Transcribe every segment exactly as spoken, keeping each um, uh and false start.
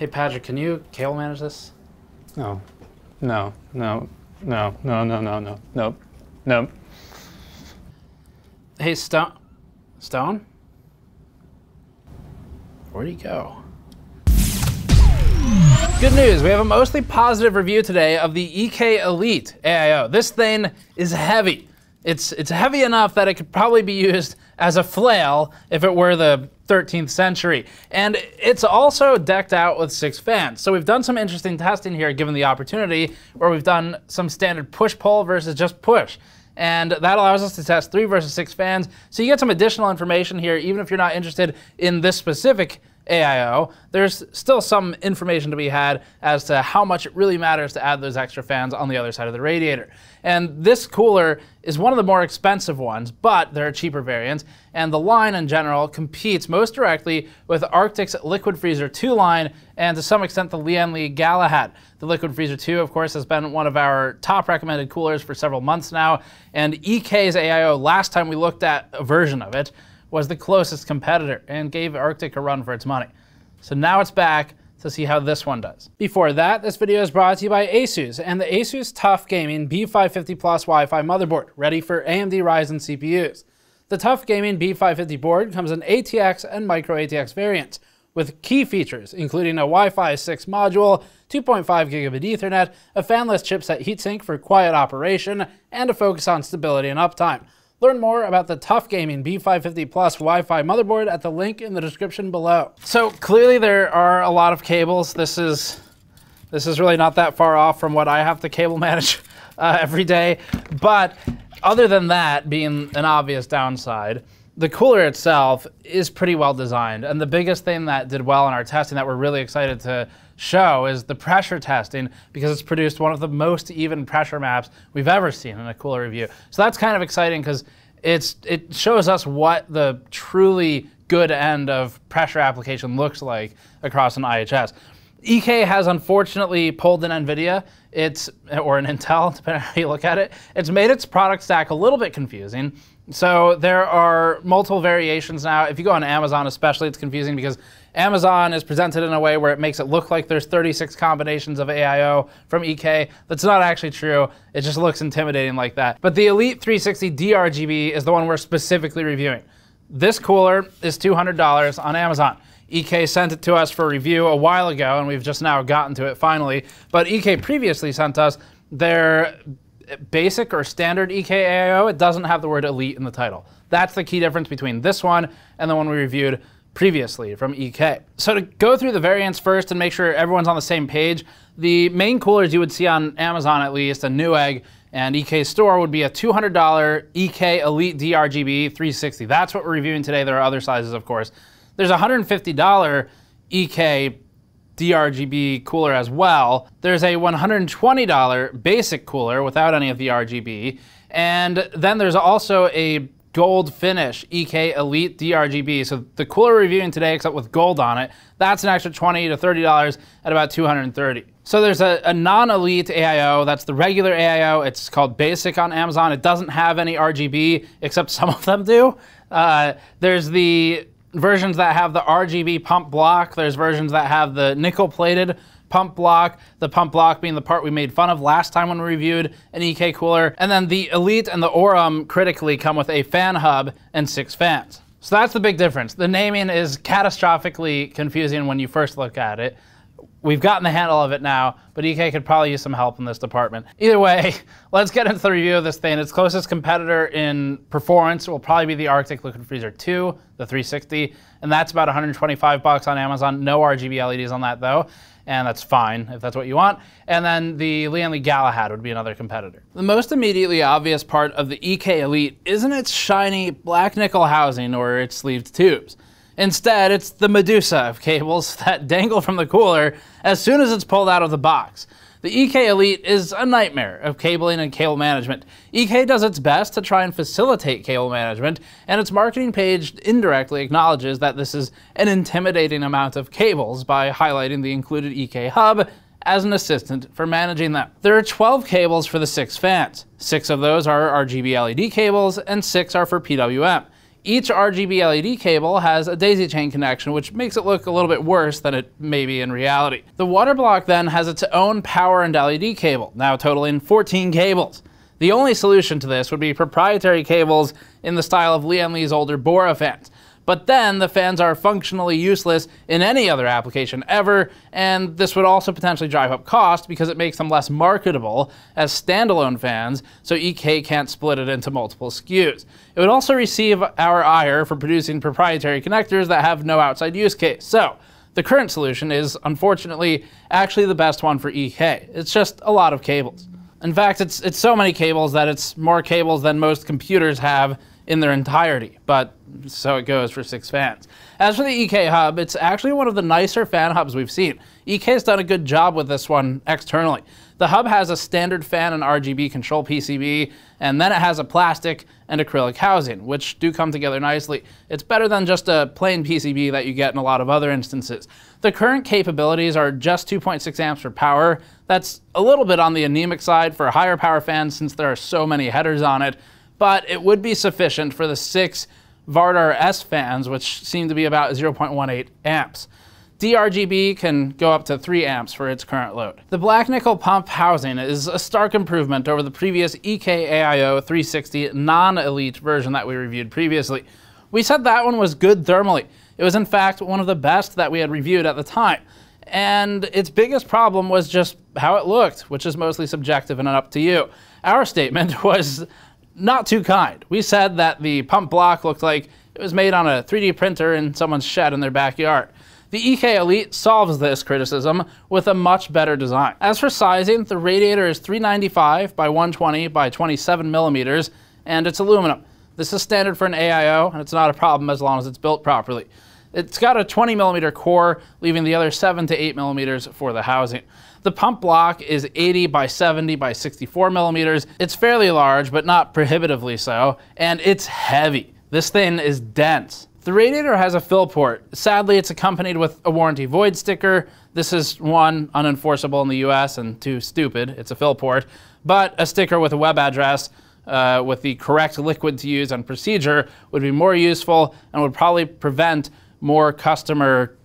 Hey, Patrick, can you cable manage this? No, no, no, no, no, no, no, no, no, no. Hey, Stone? Stone? Where'd he go? Good news, we have a mostly positive review today of the E K Elite A I O. This thing is heavy. It's, it's heavy enough that it could probably be used as a flail if it were the thirteenth century. And it's also decked out with six fans. So we've done some interesting testing here given the opportunity, where we've done some standard push-pull versus just push. And that allows us to test three versus six fans. So you get some additional information here, even if you're not interested in this specific A I O. There's still some information to be had as to how much it really matters to add those extra fans on the other side of the radiator. And this cooler is one of the more expensive ones, but there are cheaper variants, and the line in general competes most directly with Arctic's Liquid Freezer two line, and to some extent the Lian Li Galahad. The Liquid Freezer two, of course, has been one of our top recommended coolers for several months now, and E K's A I O, last time we looked at a version of it, was the closest competitor and gave Arctic a run for its money. So now it's back to see how this one does. Before that, this video is brought to you by ASUS and the ASUS TUF Gaming B five fifty Plus Wi-Fi motherboard, ready for A M D Ryzen C P Us. The TUF Gaming B five fifty board comes in A T X and micro A T X variants, with key features including a Wi-Fi six module, two point five gigabit Ethernet, a fanless chipset heatsink for quiet operation, and a focus on stability and uptime. Learn more about the TUF Gaming B five fifty Plus Wi-Fi motherboard at the link in the description below. So clearly there are a lot of cables. This is, this is really not that far off from what I have to cable manage uh, every day. But other than that being an obvious downside, the cooler itself is pretty well designed. And the biggest thing that did well in our testing that we're really excited to show is the pressure testing, because it's produced one of the most even pressure maps we've ever seen in a cooler review. So that's kind of exciting, because it's it shows us what the truly good end of pressure application looks like across an I H S. E K has unfortunately pulled an NVIDIA, it's, or an Intel, depending on how you look at it. It's made its product stack a little bit confusing. So there are multiple variations now. If you go on Amazon especially, it's confusing because Amazon is presented in a way where it makes it look like there's thirty-six combinations of A I O from E K. That's not actually true. It just looks intimidating like that. But the Elite three sixty D R G B is the one we're specifically reviewing. This cooler is two hundred dollars on Amazon. E K sent it to us for review a while ago, and we've just now gotten to it finally. But E K previously sent us their basic or standard E K A I O. It doesn't have the word Elite in the title. That's the key difference between this one and the one we reviewed previously from E K. So to go through the variants first and make sure everyone's on the same page, the main coolers you would see on Amazon, at least, and Newegg and E K's store, would be a two hundred dollar E K Elite D R G B three sixty. That's what we're reviewing today. There are other sizes, of course. There's a one hundred fifty dollar E K D R G B cooler as well. There's a one hundred twenty dollar basic cooler without any of the R G B. And then there's also a gold finish E K Elite D R G B. So the cooler we're reviewing today, except with gold on it, that's an extra twenty to thirty dollars at about two hundred thirty. So there's a, a non-Elite A I O. That's the regular A I O. It's called Basic on Amazon. It doesn't have any R G B, except some of them do. Uh, there's the versions that have the R G B pump block. There's versions that have the nickel-plated pump block, the pump block being the part we made fun of last time when we reviewed an E K cooler. And then the Elite and the Aurum critically come with a fan hub and six fans. So that's the big difference. The naming is catastrophically confusing when you first look at it. We've gotten the handle of it now, but E K could probably use some help in this department. Either way, let's get into the review of this thing. Its closest competitor in performance will probably be the Arctic Liquid Freezer two, the three sixty, and that's about one hundred twenty-five bucks on Amazon. No R G B L E Ds on that though, and that's fine if that's what you want. And then the Lian Li Galahad would be another competitor. The most immediately obvious part of the E K Elite isn't its shiny black nickel housing or its sleeved tubes. Instead, it's the Medusa of cables that dangle from the cooler as soon as it's pulled out of the box. The E K Elite is a nightmare of cabling and cable management. E K does its best to try and facilitate cable management, and its marketing page indirectly acknowledges that this is an intimidating amount of cables by highlighting the included E K hub as an assistant for managing them. There are twelve cables for the six fans. Six of those are R G B L E D cables, and six are for P W M. Each R G B L E D cable has a daisy chain connection, which makes it look a little bit worse than it may be in reality. The water block then has its own power and L E D cable, now totaling fourteen cables. The only solution to this would be proprietary cables in the style of Lian Li's older Bora fans. But then the fans are functionally useless in any other application ever, and this would also potentially drive up cost because it makes them less marketable as standalone fans, so E K can't split it into multiple S K Us. It would also receive our ire for producing proprietary connectors that have no outside use case. So the current solution is, unfortunately, actually the best one for E K. It's just a lot of cables. In fact, it's, it's so many cables that it's more cables than most computers have in their entirety, but so it goes for six fans. As for the E K hub, it's actually one of the nicer fan hubs we've seen. E K's done a good job with this one externally. The hub has a standard fan and R G B control P C B, and then it has a plastic and acrylic housing, which do come together nicely. It's better than just a plain P C B that you get in a lot of other instances. The current capabilities are just two point six amps for power. That's a little bit on the anemic side for higher power fans since there are so many headers on it, but it would be sufficient for the six Vardar S fans, which seem to be about zero point one eight amps. D R G B can go up to three amps for its current load. The black nickel pump housing is a stark improvement over the previous E K A I O three sixty non-elite version that we reviewed previously. We said that one was good thermally. It was in fact one of the best that we had reviewed at the time. And its biggest problem was just how it looked, which is mostly subjective and up to you. Our statement was not too kind. We said that the pump block looked like it was made on a three D printer in someone's shed in their backyard. The E K Elite solves this criticism with a much better design. As for sizing, the radiator is three ninety-five by one twenty by twenty-seven millimeters, and it's aluminum. This is standard for an A I O, and it's not a problem as long as it's built properly. It's got a twenty millimeter core, leaving the other seven to eight millimeters for the housing. The pump block is eighty by seventy by sixty-four millimeters. It's fairly large, but not prohibitively so, and it's heavy. This thing is dense. The radiator has a fill port. Sadly, it's accompanied with a warranty void sticker. This is, one, unenforceable in the U S, and two, stupid. It's a fill port, but a sticker with a web address uh, with the correct liquid to use and procedure would be more useful and would probably prevent more customer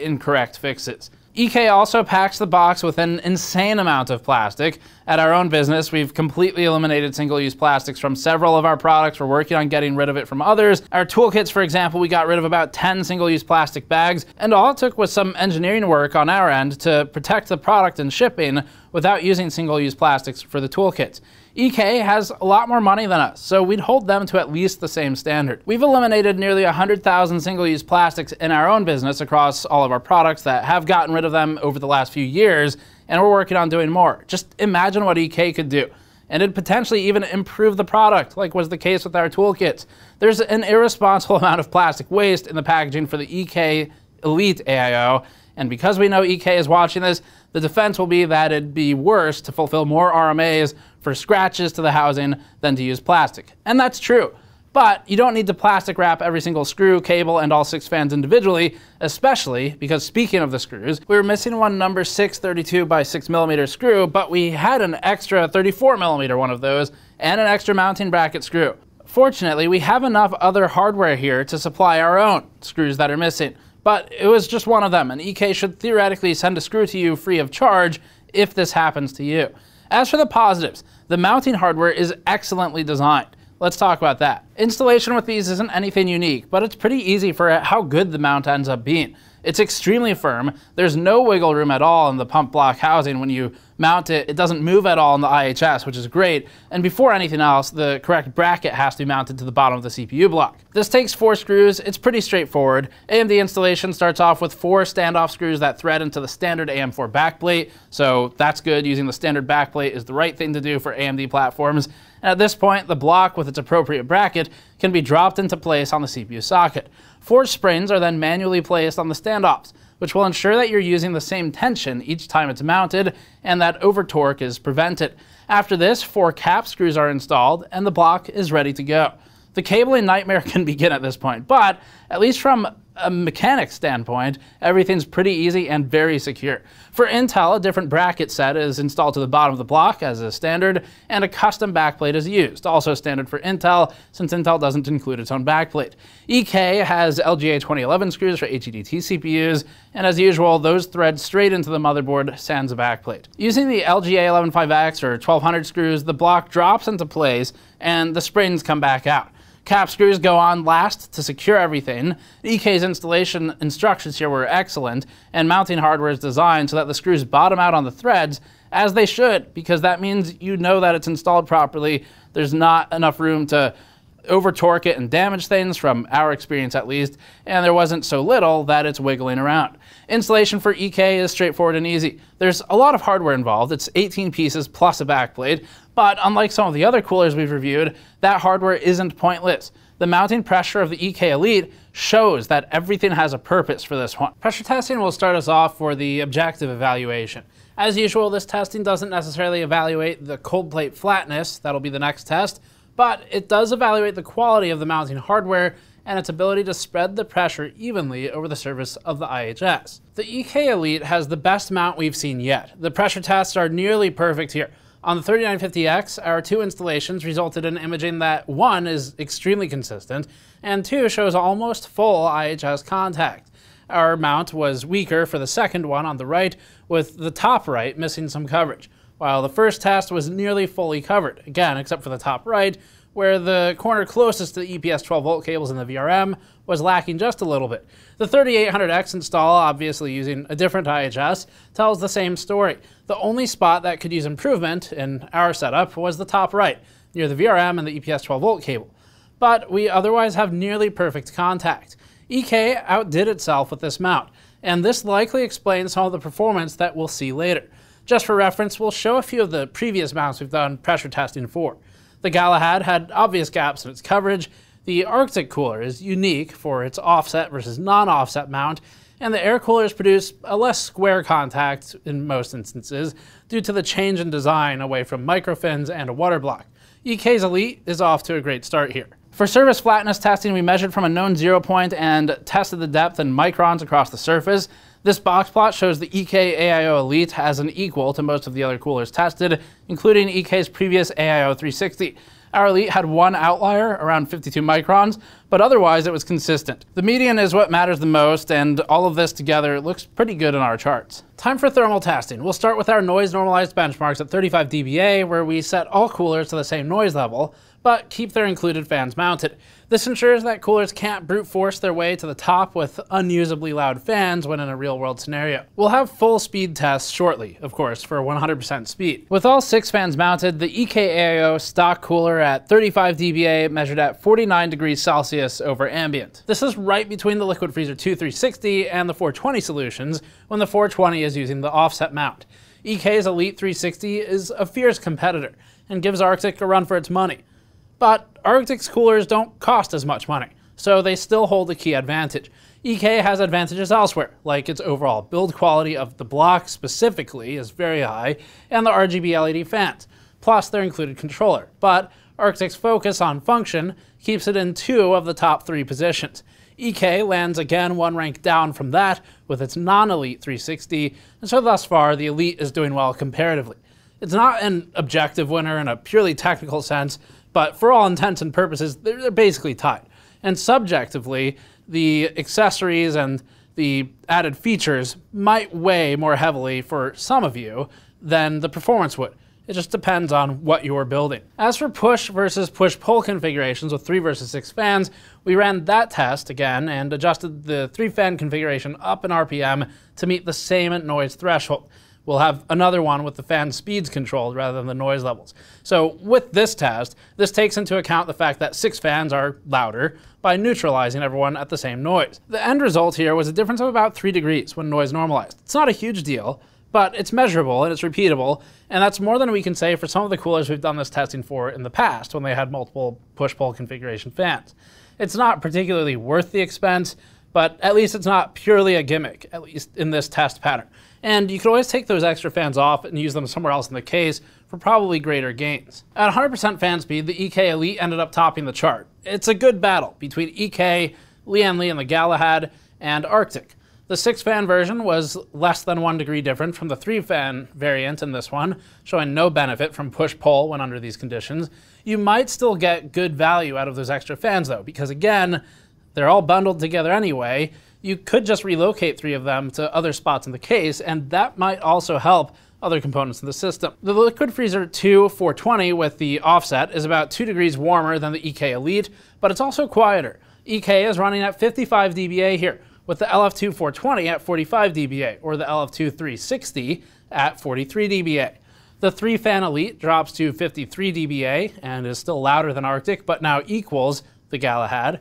incorrect fixes. E K also packs the box with an insane amount of plastic. At our own business, we've completely eliminated single-use plastics from several of our products. We're working on getting rid of it from others. Our toolkits, for example, we got rid of about ten single-use plastic bags, and all it took was some engineering work on our end to protect the product and shipping without using single-use plastics for the toolkits. E K has a lot more money than us, so we'd hold them to at least the same standard. We've eliminated nearly one hundred thousand single-use plastics in our own business across all of our products that have gotten rid of them over the last few years, and we're working on doing more. Just imagine what E K could do, and it'd potentially even improve the product, like was the case with our toolkits. There's an irresponsible amount of plastic waste in the packaging for the E K Elite A I O, and because we know E K is watching this, the defense will be that it'd be worse to fulfill more R M As for scratches to the housing than to use plastic. And that's true, but you don't need to plastic wrap every single screw, cable, and all six fans individually, especially because, speaking of the screws, we were missing one number six thirty-two by six millimeter screw, but we had an extra thirty-four millimeter one of those and an extra mounting bracket screw. Fortunately, we have enough other hardware here to supply our own screws that are missing. But it was just one of them, and E K should theoretically send a screw to you free of charge if this happens to you. As for the positives, the mounting hardware is excellently designed. Let's talk about that. Installation with these isn't anything unique, but it's pretty easy for how good the mount ends up being. It's extremely firm. There's no wiggle room at all in the pump block housing when you mount it. It doesn't move at all in the I H S, which is great. And before anything else, the correct bracket has to be mounted to the bottom of the C P U block. This takes four screws. It's pretty straightforward. A M D installation starts off with four standoff screws that thread into the standard A M four backplate. So that's good. Using the standard backplate is the right thing to do for A M D platforms. And at this point, the block with its appropriate bracket can be dropped into place on the C P U socket. Four springs are then manually placed on the standoffs, which will ensure that you're using the same tension each time it's mounted and that over-torque is prevented. After this, four cap screws are installed and the block is ready to go. The cabling nightmare can begin at this point, but at least from a mechanics standpoint, everything's pretty easy and very secure. For Intel, a different bracket set is installed to the bottom of the block, as is standard, and a custom backplate is used, also standard for Intel, since Intel doesn't include its own backplate. E K has L G A twenty eleven screws for H E D T C P Us, and as usual, those thread straight into the motherboard, sans a backplate. Using the L G A one fifteen X or twelve hundred screws, the block drops into place, and the springs come back out. Cap screws go on last to secure everything. E K's installation instructions here were excellent, and mounting hardware is designed so that the screws bottom out on the threads, as they should, because that means you know that it's installed properly. There's not enough room to over-torque it and damage things, from our experience at least, and there wasn't so little that it's wiggling around. Installation for E K is straightforward and easy. There's a lot of hardware involved. It's eighteen pieces plus a backplate. But unlike some of the other coolers we've reviewed, that hardware isn't pointless. The mounting pressure of the E K Elite shows that everything has a purpose for this one. Pressure testing will start us off for the objective evaluation. As usual, this testing doesn't necessarily evaluate the cold plate flatness, that'll be the next test, but it does evaluate the quality of the mounting hardware and its ability to spread the pressure evenly over the surface of the I H S. The E K Elite has the best mount we've seen yet. The pressure tests are nearly perfect here. On the thirty-nine fifty X, our two installations resulted in imaging that, one, is extremely consistent, and two, shows almost full I H S contact. Our mount was weaker for the second one on the right, with the top right missing some coverage, while the first test was nearly fully covered, again, except for the top right, where the corner closest to the E P S twelve volt cables in the V R M was lacking just a little bit. The thirty-eight hundred X install, obviously using a different I H S, tells the same story. The only spot that could use improvement in our setup was the top right, near the V R M and the E P S twelve volt cable. But we otherwise have nearly perfect contact. E K outdid itself with this mount, and this likely explains some of the performance that we'll see later. Just for reference, we'll show a few of the previous mounts we've done pressure testing for. The Galahad had obvious gaps in its coverage, the Arctic cooler is unique for its offset versus non-offset mount, and the air coolers produce a less square contact in most instances due to the change in design away from microfins and a water block. E K's Elite is off to a great start here. For surface flatness testing, we measured from a known zero point and tested the depth in microns across the surface. This box plot shows the E K A I O Elite as an equal to most of the other coolers tested, including E K's previous A I O three sixty. Our Elite had one outlier, around fifty-two microns, but otherwise it was consistent. The median is what matters the most, and all of this together looks pretty good in our charts. Time for thermal testing. We'll start with our noise normalized benchmarks at thirty-five D B A, where we set all coolers to the same noise level, but keep their included fans mounted. This ensures that coolers can't brute force their way to the top with unusably loud fans when in a real world scenario. We'll have full speed tests shortly, of course, for one hundred percent speed. With all six fans mounted, the E K A I O stock cooler at thirty-five D B A measured at forty-nine degrees Celsius over ambient. This is right between the Liquid Freezer two three sixty and the four twenty solutions, when the four twenty is using the offset mount. E K's Elite three sixty is a fierce competitor and gives Arctic a run for its money. But Arctic's coolers don't cost as much money, so they still hold a key advantage. E K has advantages elsewhere, like its overall build quality of the block specifically is very high, and the R G B L E D fans, plus their included controller. But Arctic's focus on function keeps it in two of the top three positions. E K lands again one rank down from that with its non-Elite three sixty, and so thus far the Elite is doing well comparatively. It's not an objective winner in a purely technical sense, but for all intents and purposes, they're basically tied. And subjectively, the accessories and the added features might weigh more heavily for some of you than the performance would. It just depends on what you're building. As for push versus push-pull configurations with three versus six fans, we ran that test again and adjusted the three fan configuration up in R P M to meet the same noise threshold. We'll have another one with the fan speeds controlled rather than the noise levels. So with this test, this takes into account the fact that six fans are louder by neutralizing everyone at the same noise. The end result here was a difference of about three degrees when noise normalized. It's not a huge deal, but it's measurable and it's repeatable, and that's more than we can say for some of the coolers we've done this testing for in the past when they had multiple push-pull configuration fans. It's not particularly worth the expense, but at least it's not purely a gimmick, at least in this test pattern. And you can always take those extra fans off and use them somewhere else in the case for probably greater gains. At one hundred percent fan speed, the E K Elite ended up topping the chart. It's a good battle between E K, Lian Li Galahad, and Arctic. The six-fan version was less than one degree different from the three-fan variant in this one, showing no benefit from push-pull when under these conditions. You might still get good value out of those extra fans though, because again, they're all bundled together anyway. You could just relocate three of them to other spots in the case, and that might also help other components of the system. The Liquid Freezer two four twenty with the offset is about two degrees warmer than the E K Elite, but it's also quieter. E K is running at fifty-five D B A here, with the L F two four twenty at forty-five D B A, or the L F two three sixty at forty-three D B A. The three-fan Elite drops to fifty-three D B A and is still louder than Arctic, but now equals the Galahad.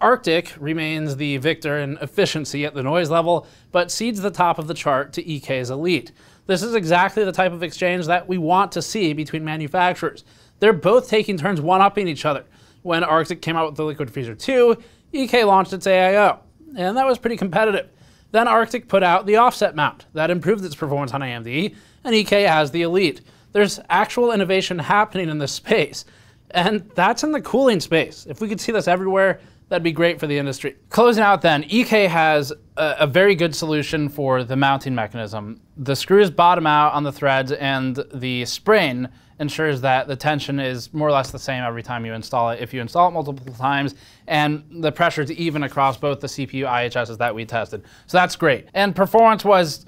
Arctic remains the victor in efficiency at the noise level, but cedes the top of the chart to E K's Elite. This is exactly the type of exchange that we want to see between manufacturers. They're both taking turns one-upping each other. When Arctic came out with the Liquid Freezer two, E K launched its A I O. And that was pretty competitive. Then Arctic put out the offset mount that improved its performance on A M D, and E K has the Elite. There's actual innovation happening in this space, and that's in the cooling space. If we could see this everywhere, that'd be great for the industry. Closing out then, E K has a, a very good solution for the mounting mechanism. The screws bottom out on the threads, and the spring ensures that the tension is more or less the same every time you install it, if you install it multiple times, and the pressure is even across both the C P U I H Ss that we tested. So that's great. And performance was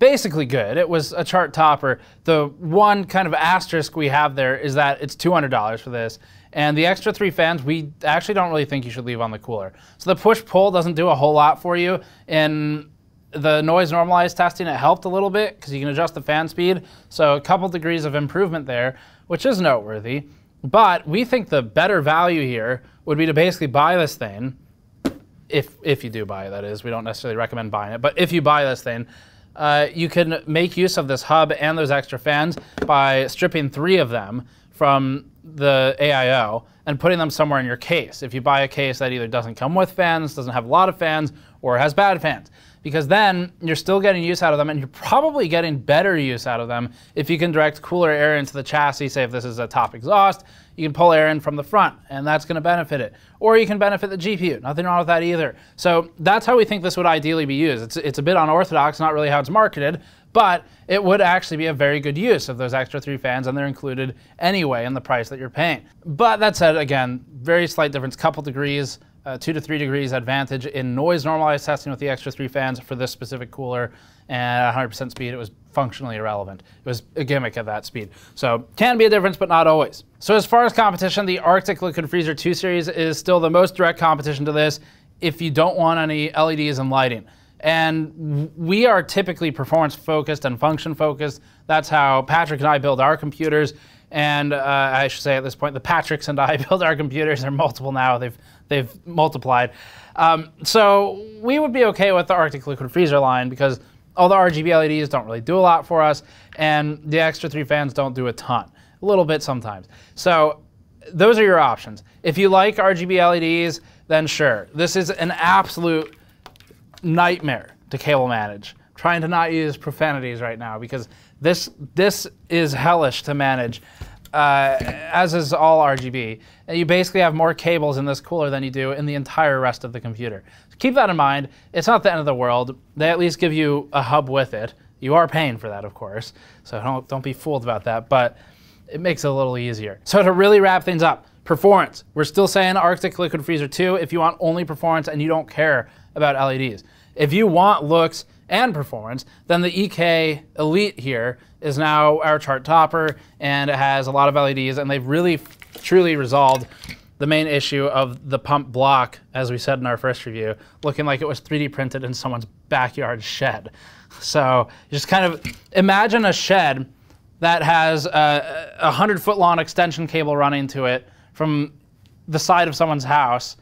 basically good. It was a chart topper. The one kind of asterisk we have there is that it's two hundred dollars for this, and the extra three fans we actually don't really think you should leave on the cooler. So the push-pull doesn't do a whole lot for you. In the noise normalized testing, it helped a little bit because you can adjust the fan speed, so a couple degrees of improvement there, which is noteworthy. But we think the better value here would be to basically buy this thing, if, if you do buy it, that is. We don't necessarily recommend buying it, but if you buy this thing, uh, you can make use of this hub and those extra fans by stripping three of them from the A I O and putting them somewhere in your case. If you buy a case that either doesn't come with fans, doesn't have a lot of fans, or has bad fans, because then you're still getting use out of them, and you're probably getting better use out of them if you can direct cooler air into the chassis. Say if this is a top exhaust, you can pull air in from the front, and that's going to benefit it. Or you can benefit the G P U. Nothing wrong with that either. So that's how we think this would ideally be used. It's, it's a bit unorthodox, not really how it's marketed, but it would actually be a very good use of those extra three fans, and they're included anyway in the price that you're paying. But that said, again, very slight difference, couple degrees, Uh, two to three degrees advantage in noise normalized testing with the extra three fans for this specific cooler, and at one hundred percent speed it was functionally irrelevant. It was a gimmick at that speed. So can be a difference, but not always. So as far as competition, the Arctic Liquid Freezer two series is still the most direct competition to this if you don't want any L E Ds and lighting. And we are typically performance focused and function focused. That's how Patrick and I build our computers. And uh, I should say at this point, the Patricks and I build our computers. They're multiple now. They've they've multiplied. Um, so we would be okay with the Arctic Liquid Freezer line because all the R G B L E Ds don't really do a lot for us, and the extra three fans don't do a ton. A little bit sometimes. So those are your options. If you like R G B L E Ds, then sure. This is an absolute nightmare to cable manage. I'm trying to not use profanities right now because This this is hellish to manage, uh, as is all R G B. And you basically have more cables in this cooler than you do in the entire rest of the computer. So keep that in mind. It's not the end of the world. They at least give you a hub with it. You are paying for that, of course, so don't, don't be fooled about that, but it makes it a little easier. So to really wrap things up, performance. We're still saying Arctic Liquid Freezer two if you want only performance and you don't care about L E Ds. If you want looks and performance, then the E K Elite here is now our chart topper, and it has a lot of L E Ds, and they've really truly resolved the main issue of the pump block, as we said in our first review, looking like it was three D printed in someone's backyard shed. So just kind of imagine a shed that has a one hundred foot long extension cable running to it from the side of someone's house,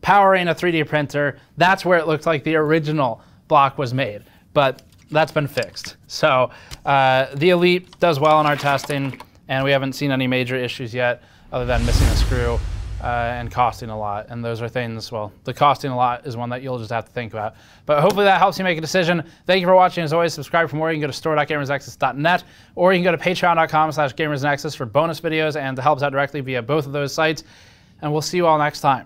powering a three D printer. That's where it looked like the original block was made, but that's been fixed. So uh, the Elite does well in our testing, and we haven't seen any major issues yet other than missing a screw uh, and costing a lot. And those are things, well, the costing a lot is one that you'll just have to think about. But hopefully that helps you make a decision. Thank you for watching. As always, subscribe for more. You can go to store dot gamers nexus dot net, or you can go to patreon dot com slash gamers nexus for bonus videos and to help us out directly via both of those sites. And we'll see you all next time.